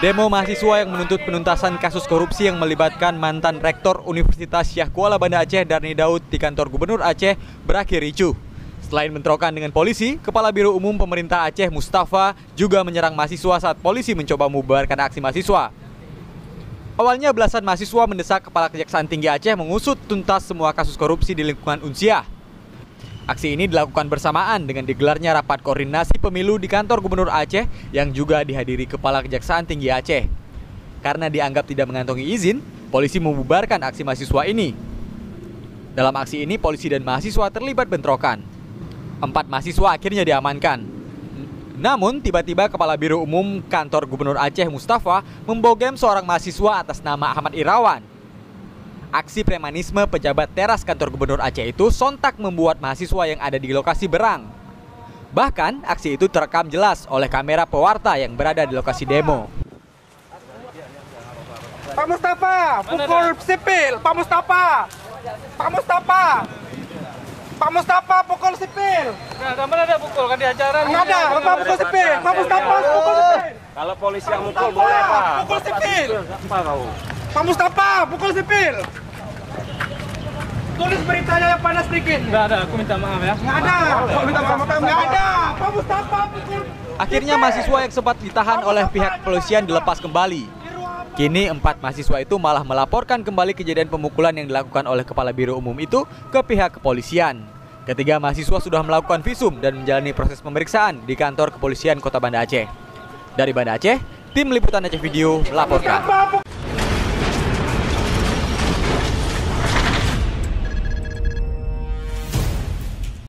Demo mahasiswa yang menuntut penuntasan kasus korupsi yang melibatkan mantan Rektor Universitas Syiah Kuala Banda Aceh Darni Daud di kantor Gubernur Aceh berakhir ricuh. Selain bentrokan dengan polisi, Kepala Biro Umum Pemerintah Aceh Mustafa juga menyerang mahasiswa saat polisi mencoba membubarkan aksi mahasiswa. Awalnya belasan mahasiswa mendesak Kepala Kejaksaan Tinggi Aceh mengusut tuntas semua kasus korupsi di lingkungan Unsiah. Aksi ini dilakukan bersamaan dengan digelarnya rapat koordinasi pemilu di kantor Gubernur Aceh yang juga dihadiri Kepala Kejaksaan Tinggi Aceh. Karena dianggap tidak mengantongi izin, polisi membubarkan aksi mahasiswa ini. Dalam aksi ini, polisi dan mahasiswa terlibat bentrokan. 4 mahasiswa akhirnya diamankan. Namun, tiba-tiba Kepala Biro Umum Kantor Gubernur Aceh Mustafa membogem seorang mahasiswa atas nama Ahmad Irawan. Aksi premanisme pejabat teras kantor Gubernur Aceh itu sontak membuat mahasiswa yang ada di lokasi berang. Bahkan, aksi itu terekam jelas oleh kamera pewarta yang berada di lokasi demo. Pak Mustafa, pukul sipil! Pak Mustafa! Pak Mustafa! Pak Mustafa, pukul sipil! Nah, ada pukul kan di acara? Nggak ada, Bapak pukul sipil! Pak Mustafa, pukul sipil! Kalau polisi yang mukul boleh, Pak. Pukul sipil! Pak Mustafa, pukul sipil! Tulis beritanya yang panas sedikit. Nggak ada, aku minta maaf ya. Nggak ada, aku minta maaf. Nggak ada, Pak Mustafa, pukul sipil. Akhirnya mahasiswa yang sempat ditahan oleh pihak kepolisian dilepas kembali. Kini 4 mahasiswa itu malah melaporkan kembali kejadian pemukulan yang dilakukan oleh Kepala Biro Umum itu ke pihak kepolisian. Ketiga mahasiswa sudah melakukan visum dan menjalani proses pemeriksaan di kantor kepolisian Kota Banda Aceh. Dari Banda Aceh, tim liputan AVideo melaporkan.